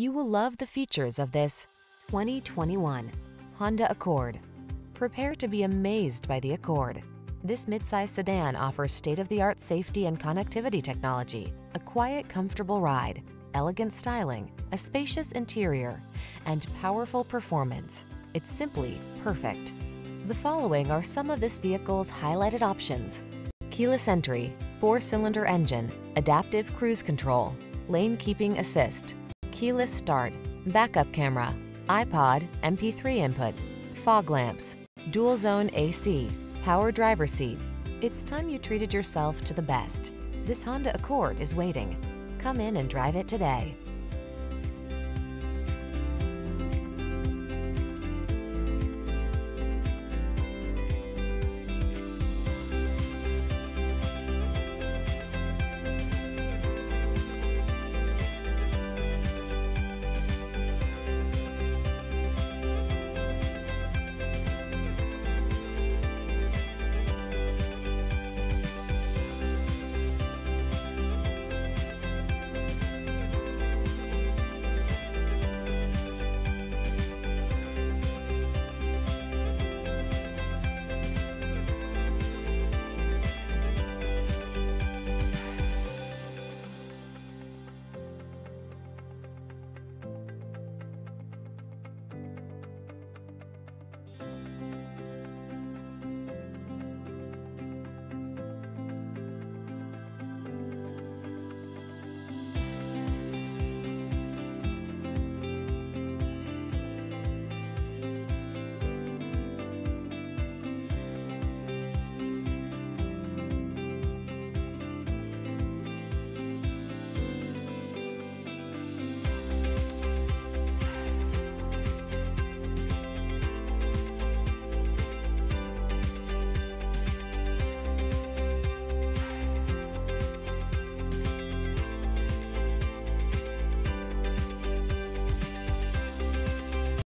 You will love the features of this 2021 Honda Accord. Prepare to be amazed by the Accord. This midsize sedan offers state-of-the-art safety and connectivity technology, a quiet, comfortable ride, elegant styling, a spacious interior, and powerful performance. It's simply perfect. The following are some of this vehicle's highlighted options: keyless entry, 4-cylinder engine, adaptive cruise control, lane keeping assist, keyless start, backup camera, iPod, MP3 input, fog lamps, dual zone AC, power driver seat. It's time you treated yourself to the best. This Honda Accord is waiting. Come in and drive it today.